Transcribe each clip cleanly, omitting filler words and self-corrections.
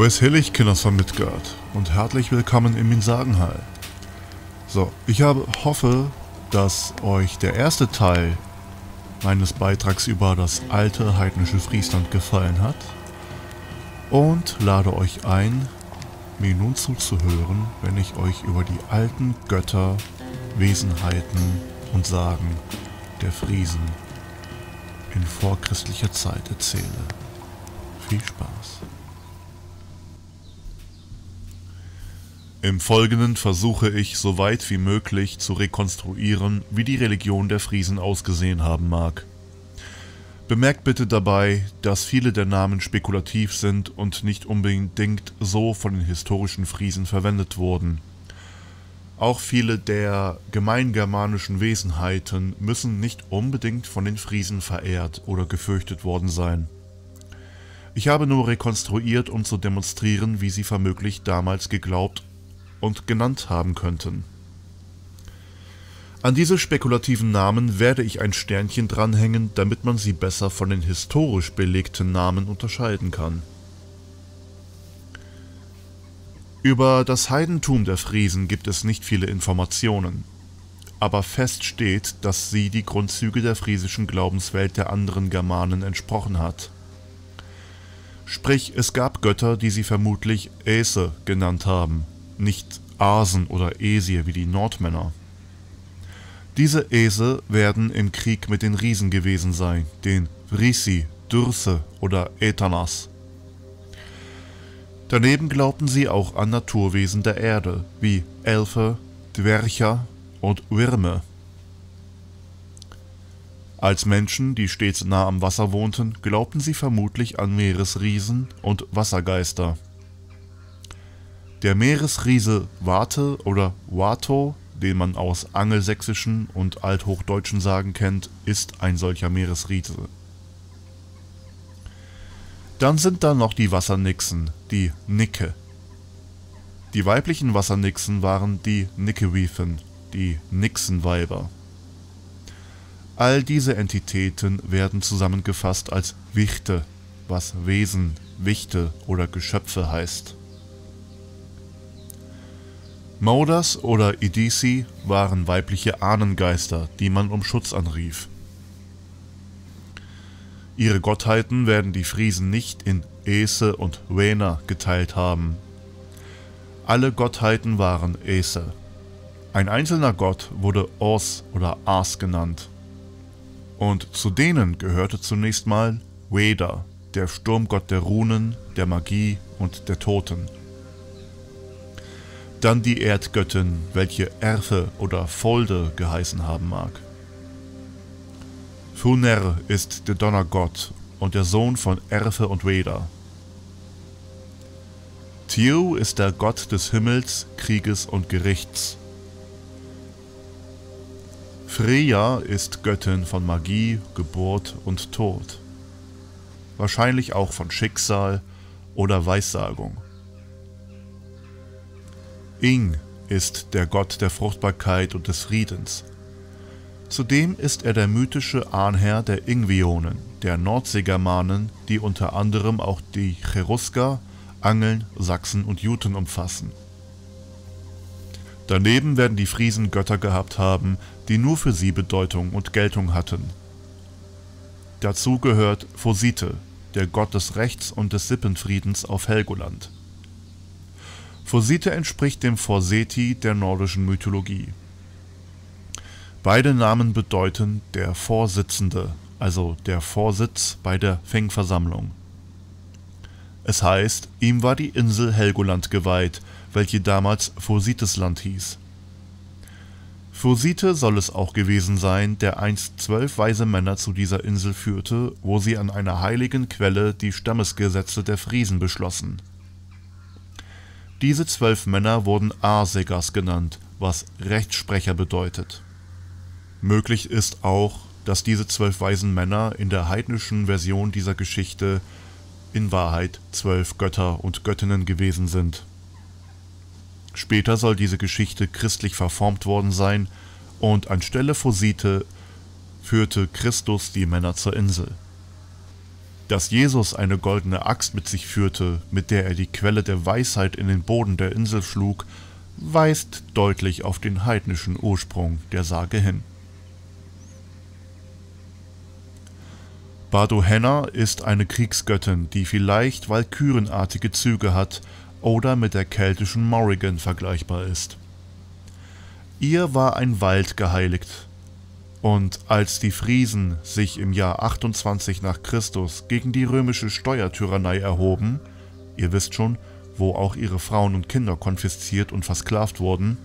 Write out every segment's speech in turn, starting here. Grüß Heilig, Kinders von Midgard, und herzlich willkommen im Minsagenhall. So, ich hoffe, dass euch der erste Teil meines Beitrags über das alte heidnische Friesland gefallen hat und lade euch ein, mir nun zuzuhören, wenn ich euch über die alten Götter, Wesenheiten und Sagen der Friesen in vorchristlicher Zeit erzähle. Viel Spaß! Im Folgenden versuche ich, so weit wie möglich zu rekonstruieren, wie die Religion der Friesen ausgesehen haben mag. Bemerkt bitte dabei, dass viele der Namen spekulativ sind und nicht unbedingt so von den historischen Friesen verwendet wurden. Auch viele der gemeingermanischen Wesenheiten müssen nicht unbedingt von den Friesen verehrt oder gefürchtet worden sein. Ich habe nur rekonstruiert, um zu demonstrieren, wie sie vermutlich damals geglaubt und genannt haben könnten. An diese spekulativen Namen werde ich ein Sternchen dranhängen, damit man sie besser von den historisch belegten Namen unterscheiden kann. Über das Heidentum der Friesen gibt es nicht viele Informationen, aber fest steht, dass sie die Grundzüge der friesischen Glaubenswelt der anderen Germanen entsprochen hat. Sprich, es gab Götter, die sie vermutlich Aese genannt haben, nicht Asen oder Esir wie die Nordmänner. Diese Aese werden im Krieg mit den Riesen gewesen sein, den Vrisi, Dyrse oder Etanas. Daneben glaubten sie auch an Naturwesen der Erde, wie Elfe, Dwercher und Würme. Als Menschen, die stets nah am Wasser wohnten, glaubten sie vermutlich an Meeresriesen und Wassergeister. Der Meeresriese Wate oder Wato, den man aus angelsächsischen und althochdeutschen Sagen kennt, ist ein solcher Meeresriese. Dann sind da noch die Wassernixen, die Nicke. Die weiblichen Wassernixen waren die Nickewifen, die Nixenweiber. All diese Entitäten werden zusammengefasst als Wichte, was Wesen, Wichte oder Geschöpfe heißt. Modas oder Idisi waren weibliche Ahnengeister, die man um Schutz anrief. Ihre Gottheiten werden die Friesen nicht in Ese und Wena geteilt haben. Alle Gottheiten waren Ese. Ein einzelner Gott wurde Os oder As genannt. Und zu denen gehörte zunächst mal Weda, der Sturmgott der Runen, der Magie und der Toten. Dann die Erdgöttin, welche Erfe oder Folde geheißen haben mag. Funer ist der Donnergott und der Sohn von Erfe und Weda. Tiu ist der Gott des Himmels, Krieges und Gerichts. Freya ist Göttin von Magie, Geburt und Tod. Wahrscheinlich auch von Schicksal oder Weissagung. Ing ist der Gott der Fruchtbarkeit und des Friedens. Zudem ist er der mythische Ahnherr der Ingvionen, der Nordseegermanen, die unter anderem auch die Cherusker, Angeln, Sachsen und Juten umfassen. Daneben werden die Friesen Götter gehabt haben, die nur für sie Bedeutung und Geltung hatten. Dazu gehört Phosite, der Gott des Rechts und des Sippenfriedens auf Helgoland. Phosite entspricht dem Forseti der nordischen Mythologie. Beide Namen bedeuten der Vorsitzende, also der Vorsitz bei der Fingversammlung. Es heißt, ihm war die Insel Helgoland geweiht, welche damals Phositesland hieß. Phosite soll es auch gewesen sein, der einst 12 weise Männer zu dieser Insel führte, wo sie an einer heiligen Quelle die Stammesgesetze der Friesen beschlossen. Diese 12 Männer wurden Arsegas genannt, was Rechtssprecher bedeutet. Möglich ist auch, dass diese 12 weisen Männer in der heidnischen Version dieser Geschichte in Wahrheit 12 Götter und Göttinnen gewesen sind. Später soll diese Geschichte christlich verformt worden sein und anstelle Phosite führte Christus die Männer zur Insel. Dass Jesus eine goldene Axt mit sich führte, mit der er die Quelle der Weisheit in den Boden der Insel schlug, weist deutlich auf den heidnischen Ursprung der Sage hin. Bardohenna ist eine Kriegsgöttin, die vielleicht walkürenartige Züge hat oder mit der keltischen Morrigan vergleichbar ist. Ihr war ein Wald geheiligt, und als die Friesen sich im Jahr 28 nach Christus gegen die römische Steuertyrannei erhoben, ihr wisst schon, wo auch ihre Frauen und Kinder konfisziert und versklavt wurden,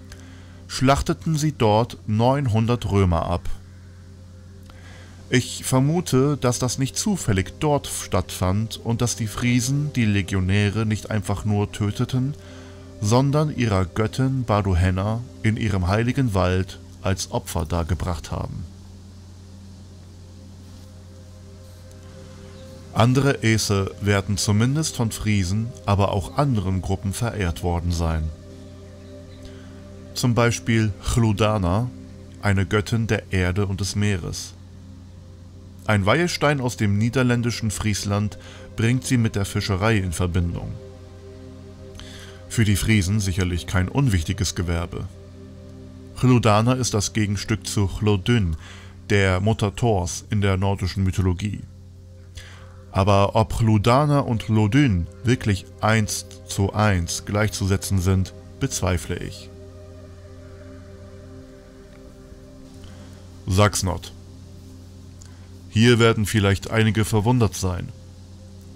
schlachteten sie dort 900 Römer ab. Ich vermute, dass das nicht zufällig dort stattfand und dass die Friesen die Legionäre nicht einfach nur töteten, sondern ihrer Göttin Bardohenna in ihrem heiligen Wald als Opfer dargebracht haben. Andere Aese werden zumindest von Friesen, aber auch anderen Gruppen verehrt worden sein. Zum Beispiel Chludana, eine Göttin der Erde und des Meeres. Ein Weihestein aus dem niederländischen Friesland bringt sie mit der Fischerei in Verbindung. Für die Friesen sicherlich kein unwichtiges Gewerbe. Chludana ist das Gegenstück zu Hlodyn, der Mutter Thors in der nordischen Mythologie. Aber ob Chludana und Hlodyn wirklich 1:1 gleichzusetzen sind, bezweifle ich. Saxnot. Hier werden vielleicht einige verwundert sein.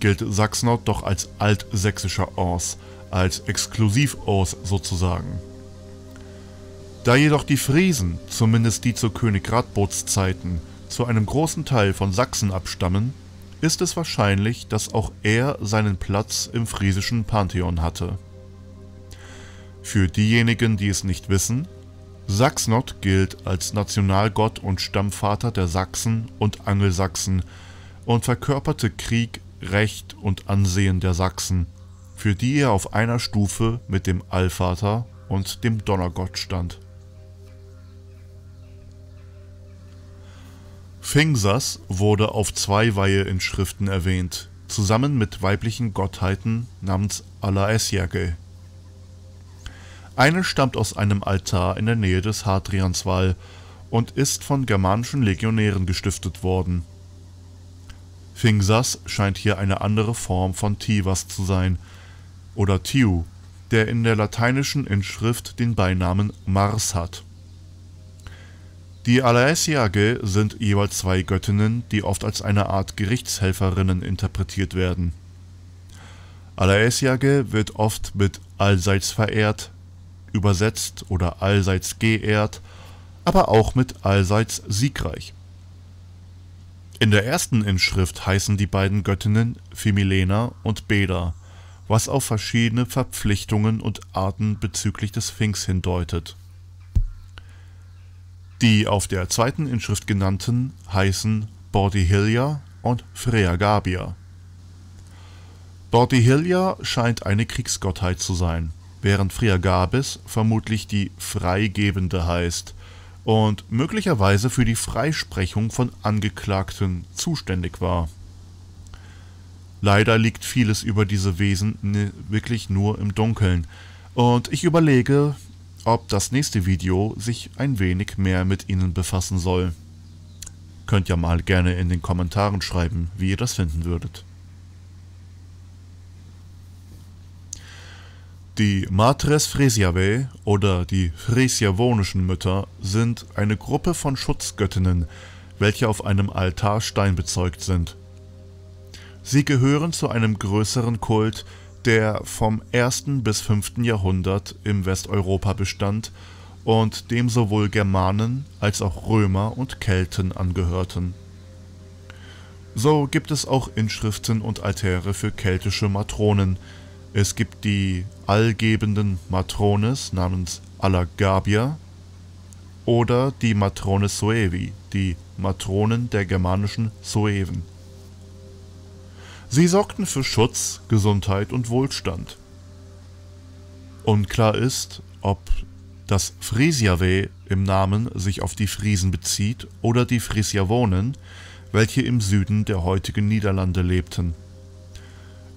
Gilt Saxnot doch als altsächsischer Ors, als Exklusiv-Ors sozusagen. Da jedoch die Friesen, zumindest die zu König Radbots Zeiten, zu einem großen Teil von Sachsen abstammen, ist es wahrscheinlich, dass auch er seinen Platz im friesischen Pantheon hatte. Für diejenigen, die es nicht wissen, Saxnot gilt als Nationalgott und Stammvater der Sachsen und Angelsachsen und verkörperte Krieg, Recht und Ansehen der Sachsen, für die er auf einer Stufe mit dem Allvater und dem Donnergott stand. Fingsas wurde auf zwei Weihe-Inschriften erwähnt, zusammen mit weiblichen Gottheiten namens Alaesjake. Eine stammt aus einem Altar in der Nähe des Hadrianswall und ist von germanischen Legionären gestiftet worden. Fingsas scheint hier eine andere Form von Tivas zu sein, oder Tiu, der in der lateinischen Inschrift den Beinamen Mars hat. Die Alaesjake sind jeweils zwei Göttinnen, die oft als eine Art Gerichtshelferinnen interpretiert werden. Alaesjake wird oft mit allseits verehrt, übersetzt oder allseits geehrt, aber auch mit allseits siegreich. In der ersten Inschrift heißen die beiden Göttinnen Fimilena und Beda, was auf verschiedene Verpflichtungen und Arten bezüglich des Sphinx hindeutet. Die auf der zweiten Inschrift genannten heißen Bordihilia und Freagabia. Bordihilia scheint eine Kriegsgottheit zu sein, während Freagabis vermutlich die Freigebende heißt und möglicherweise für die Freisprechung von Angeklagten zuständig war. Leider liegt vieles über diese Wesen wirklich nur im Dunkeln, und ich überlege, ob das nächste Video sich ein wenig mehr mit ihnen befassen soll. Könnt ja mal gerne in den Kommentaren schreiben, wie ihr das finden würdet. Die Matres Fresiae oder die Fresiavonischen Mütter sind eine Gruppe von Schutzgöttinnen, welche auf einem Altarstein bezeugt sind. Sie gehören zu einem größeren Kult, der vom 1. bis 5. Jahrhundert im Westeuropa bestand und dem sowohl Germanen als auch Römer und Kelten angehörten. So gibt es auch Inschriften und Altäre für keltische Matronen. Es gibt die allgebenden Matrones namens Alagabia oder die Matrones Suevi, die Matronen der germanischen Sueven. Sie sorgten für Schutz, Gesundheit und Wohlstand. Unklar ist, ob das Fresiae im Namen sich auf die Friesen bezieht oder die Fresiavonen, welche im Süden der heutigen Niederlande lebten.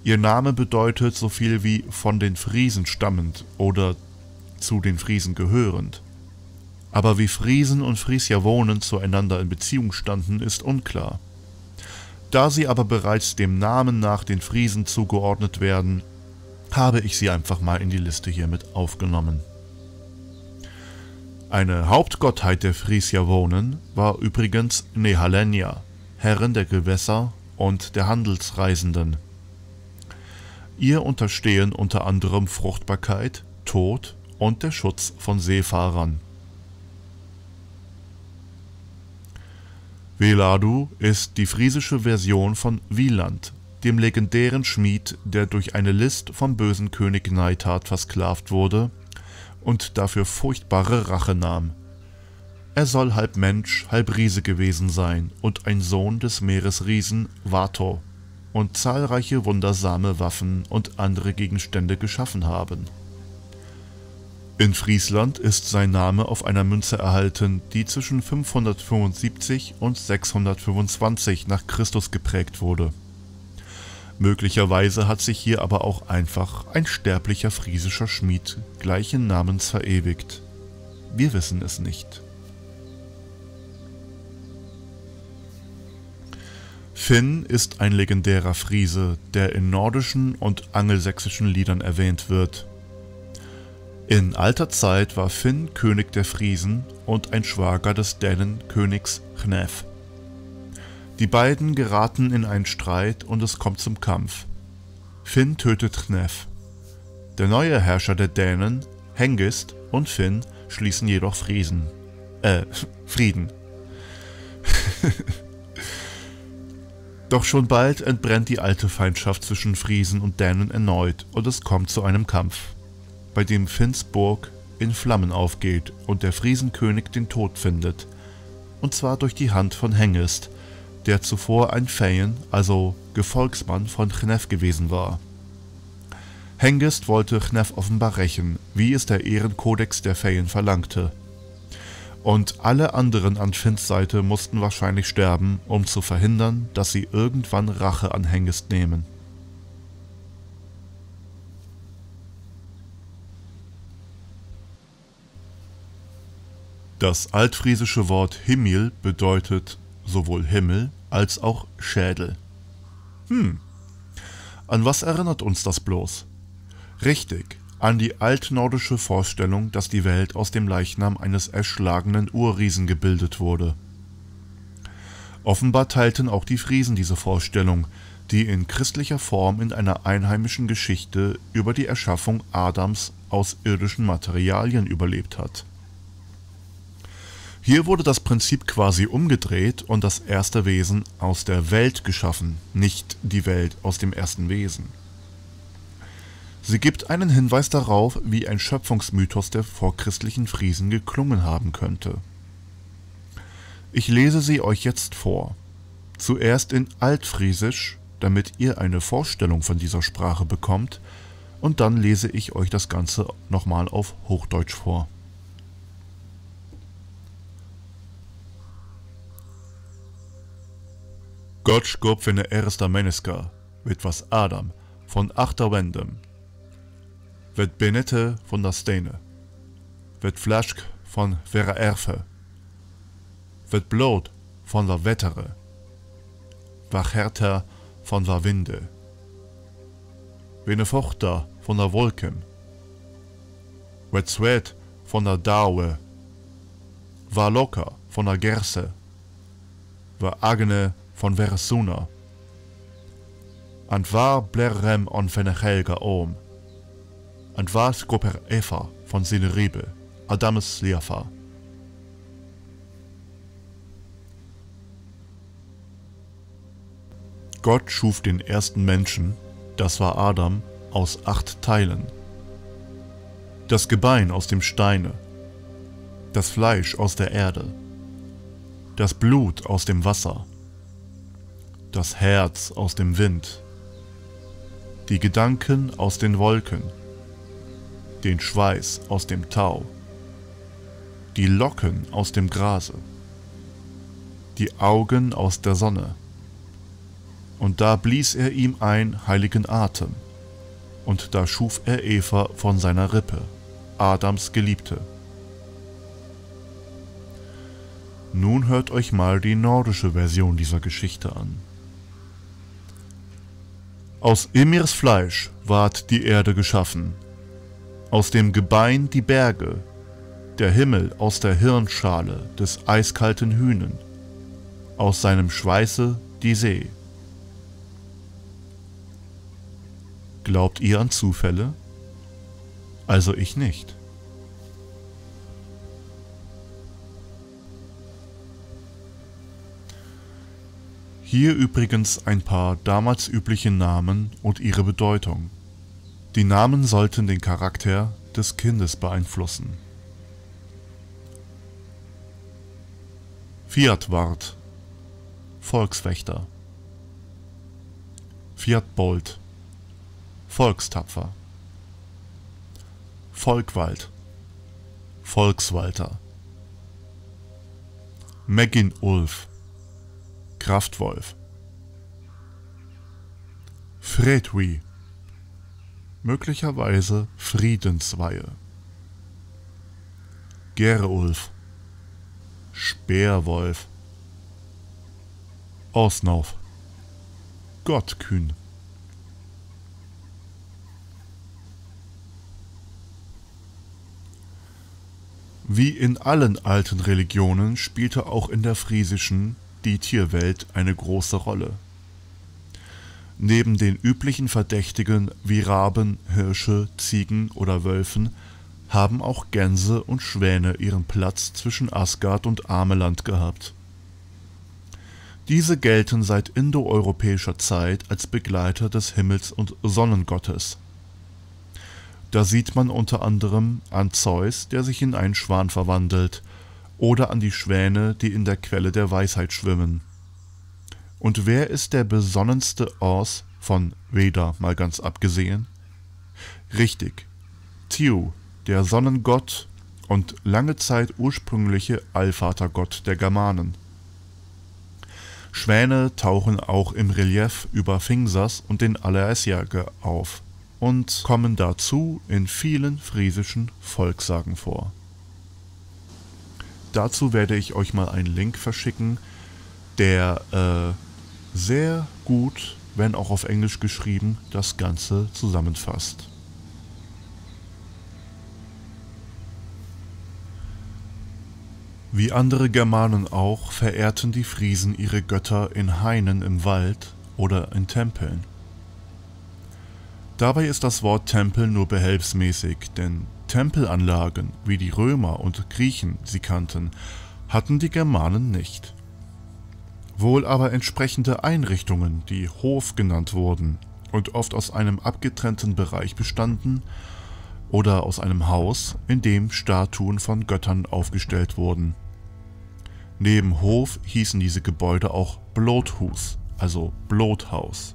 Ihr Name bedeutet so viel wie von den Friesen stammend oder zu den Friesen gehörend. Aber wie Friesen und Friesjavonen zueinander in Beziehung standen, ist unklar. Da sie aber bereits dem Namen nach den Friesen zugeordnet werden, habe ich sie einfach mal in die Liste hiermit aufgenommen. Eine Hauptgottheit der Friesjavonen war übrigens Nehalenja, Herrin der Gewässer und der Handelsreisenden. Ihr unterstehen unter anderem Fruchtbarkeit, Tod und der Schutz von Seefahrern. Veladu ist die friesische Version von Wieland, dem legendären Schmied, der durch eine List vom bösen König Neithard versklavt wurde und dafür furchtbare Rache nahm. Er soll halb Mensch, halb Riese gewesen sein und ein Sohn des Meeresriesen Vato und zahlreiche wundersame Waffen und andere Gegenstände geschaffen haben. In Friesland ist sein Name auf einer Münze erhalten, die zwischen 575 und 625 nach Christus geprägt wurde. Möglicherweise hat sich hier aber auch einfach ein sterblicher friesischer Schmied gleichen Namens verewigt. Wir wissen es nicht. Finn ist ein legendärer Friese, der in nordischen und angelsächsischen Liedern erwähnt wird. In alter Zeit war Finn König der Friesen und ein Schwager des Dänen Königs Hnef. Die beiden geraten in einen Streit und es kommt zum Kampf. Finn tötet Hnef. Der neue Herrscher der Dänen, Hengist, und Finn schließen jedoch Frieden. Doch schon bald entbrennt die alte Feindschaft zwischen Friesen und Dänen erneut und es kommt zu einem Kampf, bei dem Finns Burg in Flammen aufgeht und der Friesenkönig den Tod findet, und zwar durch die Hand von Hengist, der zuvor ein Feyen, also Gefolgsmann von Hnef gewesen war. Hengist wollte Hnef offenbar rächen, wie es der Ehrenkodex der Feyen verlangte. Und alle anderen an Finns Seite mussten wahrscheinlich sterben, um zu verhindern, dass sie irgendwann Rache an Hengist nehmen. Das altfriesische Wort Himmel bedeutet sowohl Himmel als auch Schädel. An was erinnert uns das bloß? Richtig, an die altnordische Vorstellung, dass die Welt aus dem Leichnam eines erschlagenen Urriesen gebildet wurde. Offenbar teilten auch die Friesen diese Vorstellung, die in christlicher Form in einer einheimischen Geschichte über die Erschaffung Adams aus irdischen Materialien überlebt hat. Hier wurde das Prinzip quasi umgedreht und das erste Wesen aus der Welt geschaffen, nicht die Welt aus dem ersten Wesen. Sie gibt einen Hinweis darauf, wie ein Schöpfungsmythos der vorchristlichen Friesen geklungen haben könnte. Ich lese sie euch jetzt vor, zuerst in Altfriesisch, damit ihr eine Vorstellung von dieser Sprache bekommt, und dann lese ich euch das Ganze nochmal auf Hochdeutsch vor. Gott schöpft eine erste Menneske, mit was Adam, von achter Wendem, wird Benette von der Steine, wird Flaschk von vera Erfe, wird Blut von der Wettere, wird Härter von der Winde, wird Fochter von der Wolken, wird Sweat von der Daue, wird Locker von der Gerse, wird Agne von Versuna. Und war Blerem on Fenechelga Om. Und war Skoper Eva von Sineribe, Adames Liafa. Gott schuf den ersten Menschen, das war Adam, aus 8 Teilen. Das Gebein aus dem Steine, das Fleisch aus der Erde, das Blut aus dem Wasser, das Herz aus dem Wind, die Gedanken aus den Wolken, den Schweiß aus dem Tau, die Locken aus dem Grase, die Augen aus der Sonne. Und da blies er ihm ein heiligen Atem, und da schuf er Eva von seiner Rippe, Adams Geliebte. Nun hört euch mal die nordische Version dieser Geschichte an. Aus Ymmirs Fleisch ward die Erde geschaffen, aus dem Gebein die Berge, der Himmel aus der Hirnschale des eiskalten Hühnen, aus seinem Schweiße die See. Glaubt ihr an Zufälle? Also ich nicht. Hier übrigens ein paar damals übliche Namen und ihre Bedeutung. Die Namen sollten den Charakter des Kindes beeinflussen. Fiatwart, Volkswächter. Fiatbold, Volkstapfer. Volkwald, Volkswalter. Meginulf, Kraftwolf. Fredwi, möglicherweise Friedensweihe. Gerulf, Speerwolf. Osnauf, Gottkühn. Wie in allen alten Religionen spielte auch in der friesischen die Tierwelt eine große Rolle. Neben den üblichen Verdächtigen wie Raben, Hirsche, Ziegen oder Wölfen haben auch Gänse und Schwäne ihren Platz zwischen Asgard und Ameland gehabt. Diese gelten seit indoeuropäischer Zeit als Begleiter des Himmels- und Sonnengottes. Da sieht man unter anderem an Zeus, der sich in einen Schwan verwandelt, oder an die Schwäne, die in der Quelle der Weisheit schwimmen. Und wer ist der besonnenste Ors, von Veda mal ganz abgesehen? Richtig, Tiw, der Sonnengott und lange Zeit ursprüngliche Allvatergott der Germanen. Schwäne tauchen auch im Relief über Fingsas und den Allerasjaka auf und kommen dazu in vielen friesischen Volkssagen vor. Dazu werde ich euch mal einen Link verschicken, der sehr gut, wenn auch auf Englisch geschrieben, das Ganze zusammenfasst. Wie andere Germanen auch, verehrten die Friesen ihre Götter in Hainen im Wald oder in Tempeln. Dabei ist das Wort Tempel nur behelfsmäßig, denn Tempelanlagen, wie die Römer und Griechen sie kannten, hatten die Germanen nicht. Wohl aber entsprechende Einrichtungen, die Hof genannt wurden und oft aus einem abgetrennten Bereich bestanden oder aus einem Haus, in dem Statuen von Göttern aufgestellt wurden. Neben Hof hießen diese Gebäude auch Blothus, also Blothaus.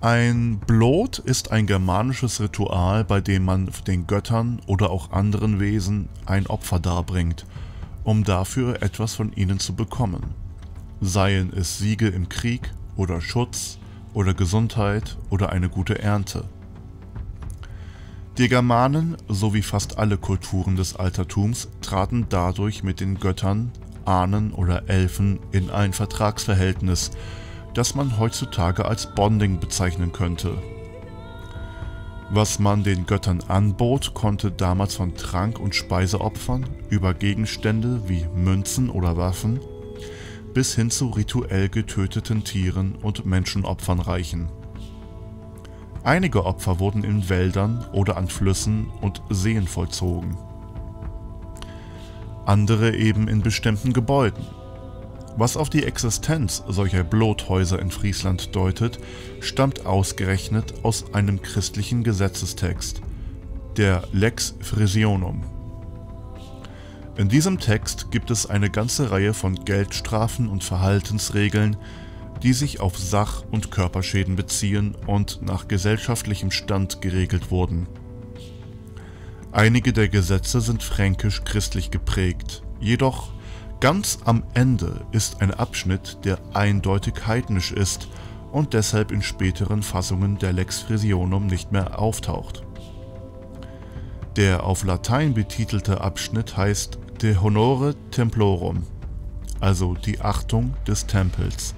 Ein Blot ist ein germanisches Ritual, bei dem man den Göttern oder auch anderen Wesen ein Opfer darbringt, um dafür etwas von ihnen zu bekommen. Seien es Siege im Krieg oder Schutz oder Gesundheit oder eine gute Ernte. Die Germanen, sowie fast alle Kulturen des Altertums, traten dadurch mit den Göttern, Ahnen oder Elfen in ein Vertragsverhältnis, das man heutzutage als Bonding bezeichnen könnte. Was man den Göttern anbot, konnte damals von Trank- und Speiseopfern über Gegenstände wie Münzen oder Waffen bis hin zu rituell getöteten Tieren und Menschenopfern reichen. Einige Opfer wurden in Wäldern oder an Flüssen und Seen vollzogen, andere eben in bestimmten Gebäuden. Was auf die Existenz solcher Blothäuser in Friesland deutet, stammt ausgerechnet aus einem christlichen Gesetzestext, der Lex Frisionum. In diesem Text gibt es eine ganze Reihe von Geldstrafen und Verhaltensregeln, die sich auf Sach- und Körperschäden beziehen und nach gesellschaftlichem Stand geregelt wurden. Einige der Gesetze sind fränkisch-christlich geprägt, jedoch Ganz am Ende ist ein Abschnitt, der eindeutig heidnisch ist und deshalb in späteren Fassungen der Lex Frisionum nicht mehr auftaucht. Der auf Latein betitelte Abschnitt heißt De Honore Templorum, also die Achtung des Tempels.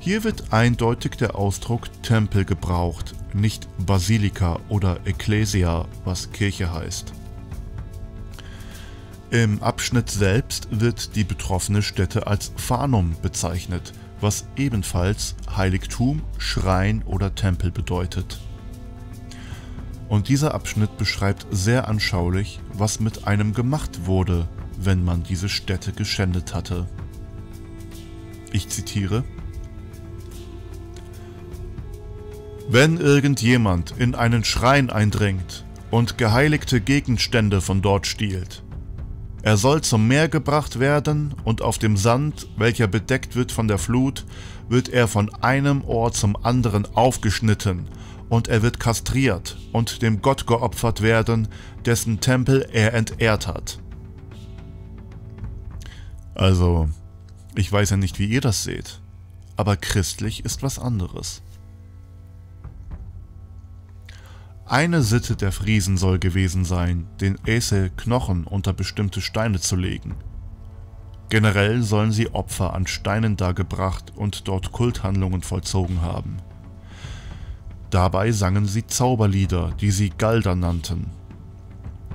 Hier wird eindeutig der Ausdruck Tempel gebraucht, nicht Basilika oder Ecclesia, was Kirche heißt. Im Abschnitt selbst wird die betroffene Stätte als Fanum bezeichnet, was ebenfalls Heiligtum, Schrein oder Tempel bedeutet. Und dieser Abschnitt beschreibt sehr anschaulich, was mit einem gemacht wurde, wenn man diese Stätte geschändet hatte. Ich zitiere: Wenn irgendjemand in einen Schrein eindringt und geheiligte Gegenstände von dort stiehlt, er soll zum Meer gebracht werden, und auf dem Sand, welcher bedeckt wird von der Flut, wird er von einem Ohr zum anderen aufgeschnitten, und er wird kastriert und dem Gott geopfert werden, dessen Tempel er entehrt hat. Also, ich weiß ja nicht, wie ihr das seht, aber christlich ist was anderes. Eine Sitte der Friesen soll gewesen sein, den Esel-Knochen unter bestimmte Steine zu legen. Generell sollen sie Opfer an Steinen dargebracht und dort Kulthandlungen vollzogen haben. Dabei sangen sie Zauberlieder, die sie Galder nannten.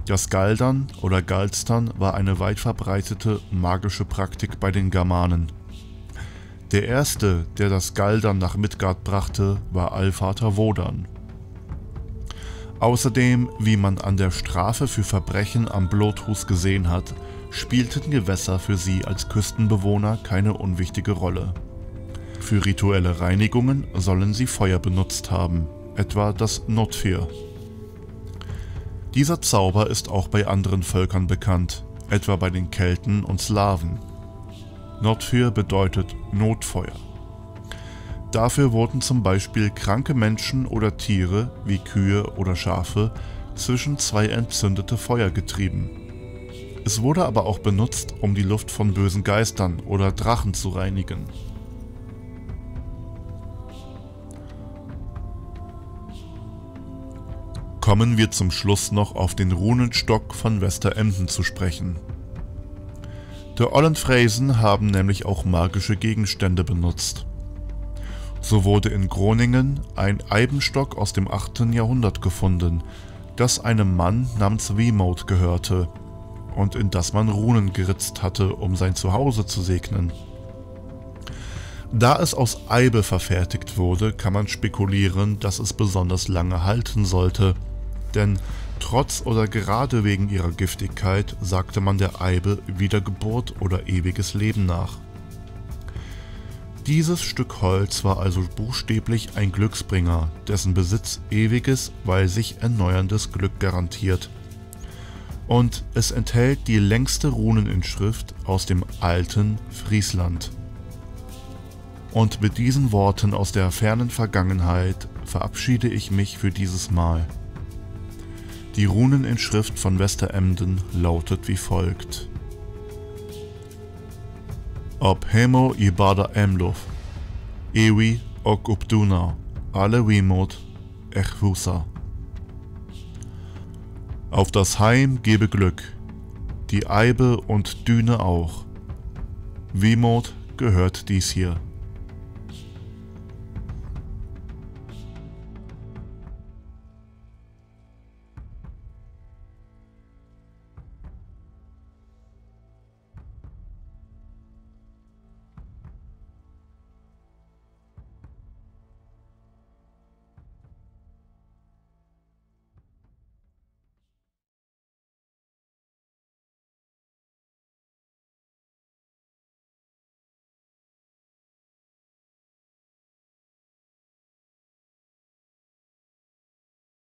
Das Galdern oder Galstern war eine weit verbreitete magische Praktik bei den Germanen. Der erste, der das Galdern nach Midgard brachte, war Allvater Wodan. Außerdem, wie man an der Strafe für Verbrechen am Blotrus gesehen hat, spielten Gewässer für sie als Küstenbewohner keine unwichtige Rolle. Für rituelle Reinigungen sollen sie Feuer benutzt haben, etwa das Notfir. Dieser Zauber ist auch bei anderen Völkern bekannt, etwa bei den Kelten und Slawen. Notfir bedeutet Notfeuer. Dafür wurden zum Beispiel kranke Menschen oder Tiere, wie Kühe oder Schafe, zwischen zwei entzündete Feuer getrieben. Es wurde aber auch benutzt, um die Luft von bösen Geistern oder Drachen zu reinigen. Kommen wir zum Schluss noch auf den Runenstock von Westeremden zu sprechen. Die Ollenfriesen haben nämlich auch magische Gegenstände benutzt. So wurde in Groningen ein Eibenstock aus dem 8. Jahrhundert gefunden, das einem Mann namens Wiemod gehörte und in das man Runen geritzt hatte, um sein Zuhause zu segnen. Da es aus Eibe verfertigt wurde, kann man spekulieren, dass es besonders lange halten sollte, denn trotz oder gerade wegen ihrer Giftigkeit sagte man der Eibe Wiedergeburt oder ewiges Leben nach. Dieses Stück Holz war also buchstäblich ein Glücksbringer, dessen Besitz ewiges, weil sich erneuerndes Glück garantiert. Und es enthält die längste Runeninschrift aus dem alten Friesland. Und mit diesen Worten aus der fernen Vergangenheit verabschiede ich mich für dieses Mal. Die Runeninschrift von Westeremden lautet wie folgt: Ob Hemo Ibada Emlof, Ewi Ok Upduna, Ale Wimot, Echwusa. Auf das Heim gebe Glück, die Eibe und Düne auch. Wimot gehört dies hier.